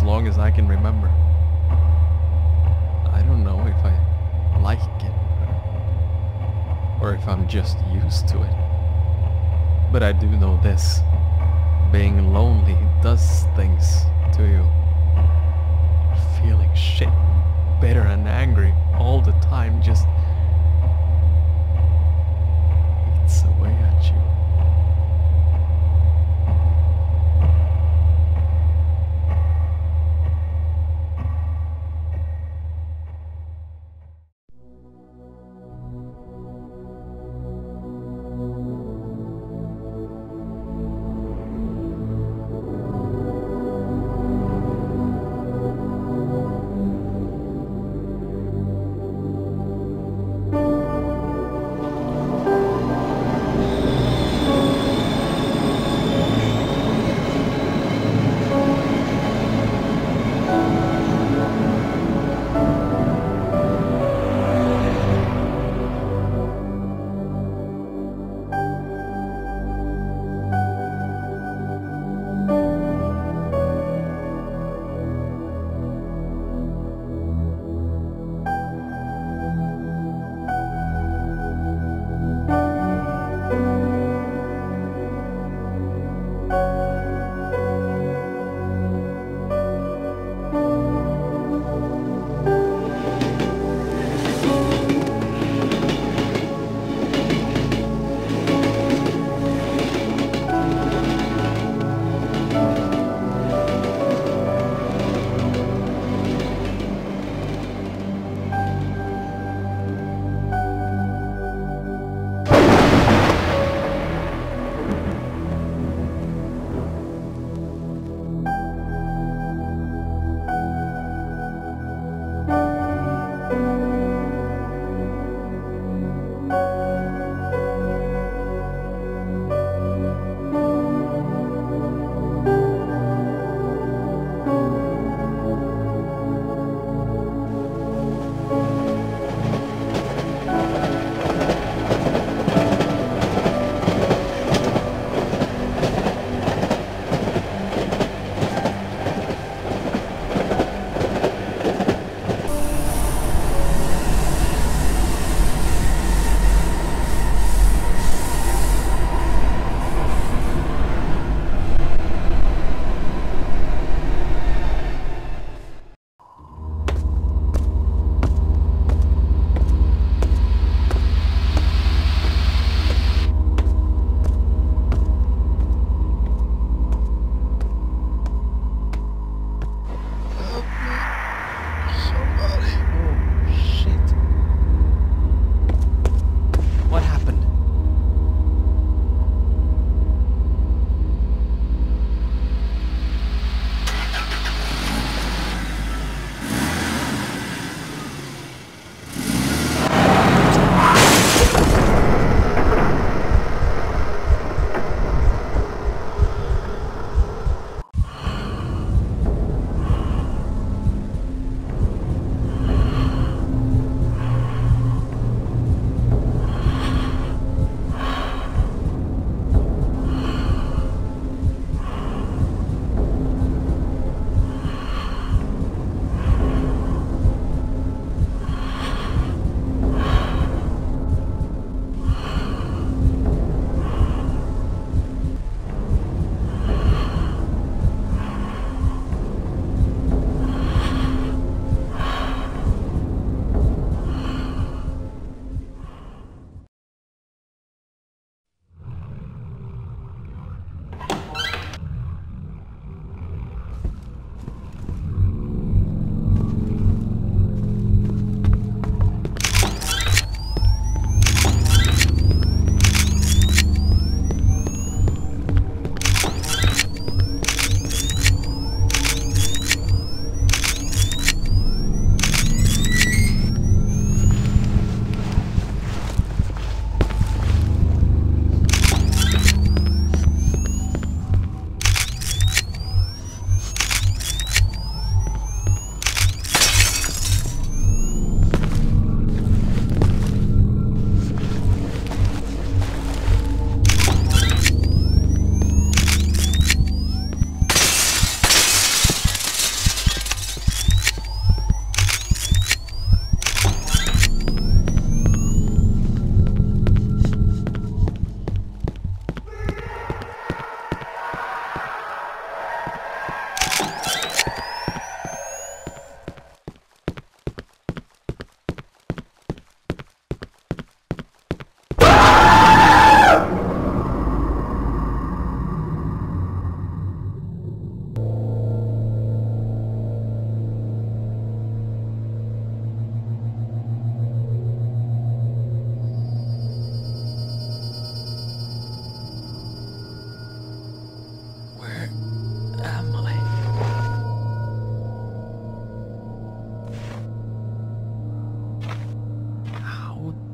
as long as I can remember. I don't know if I like it or if I'm just used to it. But I do know this. Being lonely does things to you. Feeling shit, bitter and angry all the time just eats away at you.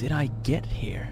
did I get here?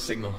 signal.